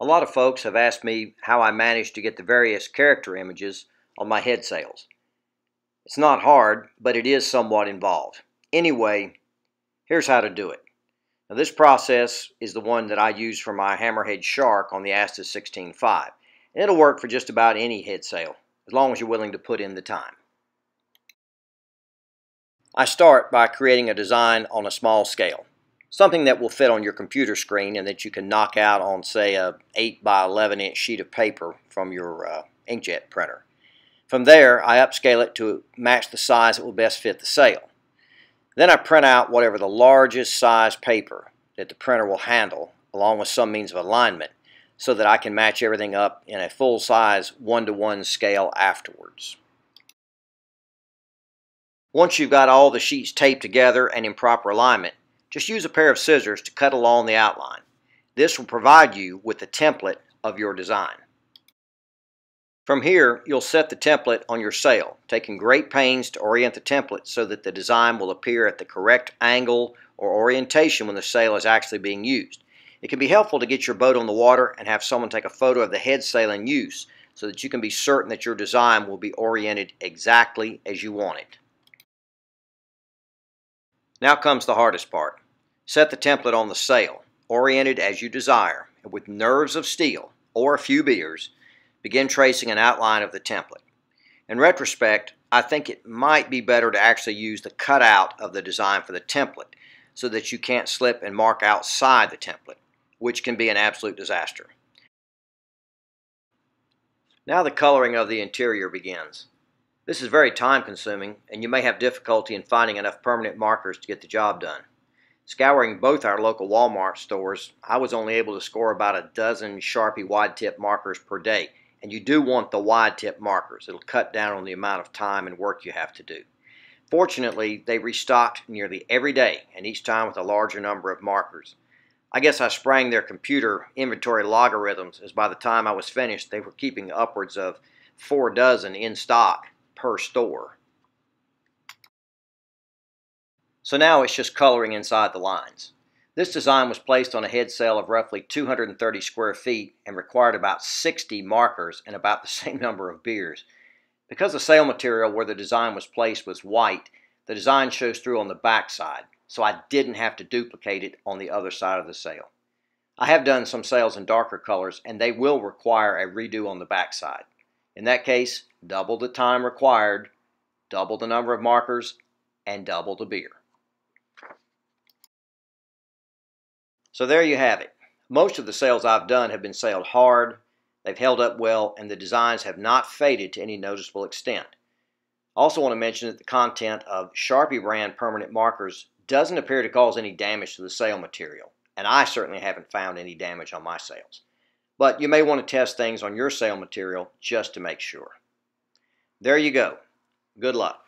A lot of folks have asked me how I manage to get the various character images on my head sails. It's not hard, but it is somewhat involved. Anyway, here's how to do it. Now, this process is the one that I use for my hammerhead shark on the Astus 16.5. It'll work for just about any head sail, as long as you're willing to put in the time. I start by creating a design on a small scale, something that will fit on your computer screen and that you can knock out on, say, a 8 by 11 inch sheet of paper from your inkjet printer. From there, I upscale it to match the size that will best fit the sail. Then I print out whatever the largest size paper that the printer will handle, along with some means of alignment, so that I can match everything up in a full-size 1:1 scale afterwards. Once you've got all the sheets taped together and in proper alignment, just use a pair of scissors to cut along the outline. This will provide you with the template of your design. From here, you'll set the template on your sail, taking great pains to orient the template so that the design will appear at the correct angle or orientation when the sail is actually being used. It can be helpful to get your boat on the water and have someone take a photo of the head sail in use so that you can be certain that your design will be oriented exactly as you want it. Now comes the hardest part. Set the template on the sail, oriented as you desire, and with nerves of steel or a few beers, begin tracing an outline of the template. In retrospect, I think it might be better to actually use the cutout of the design for the template so that you can't slip and mark outside the template, which can be an absolute disaster. Now the coloring of the interior begins. This is very time-consuming, and you may have difficulty in finding enough permanent markers to get the job done. Scouring both our local Walmart stores, I was only able to score about a dozen Sharpie wide-tip markers per day, and you do want the wide-tip markers. It'll cut down on the amount of time and work you have to do. Fortunately, they restocked nearly every day, and each time with a larger number of markers. I guess I sprang their computer inventory logarithms, as by the time I was finished, they were keeping upwards of 4 dozen in stock per store. So now it's just coloring inside the lines. This design was placed on a head sail of roughly 230 square feet and required about 60 markers and about the same number of beers. Because the sail material where the design was placed was white, the design shows through on the back side, so I didn't have to duplicate it on the other side of the sail. I have done some sails in darker colors, and they will require a redo on the back side. In that case, double the time required, double the number of markers, and double the beer. So there you have it. Most of the sails I've done have been sailed hard, they've held up well, and the designs have not faded to any noticeable extent. I also want to mention that the content of Sharpie brand permanent markers doesn't appear to cause any damage to the sail material, and I certainly haven't found any damage on my sails. But you may want to test things on your sail material just to make sure. There you go. Good luck.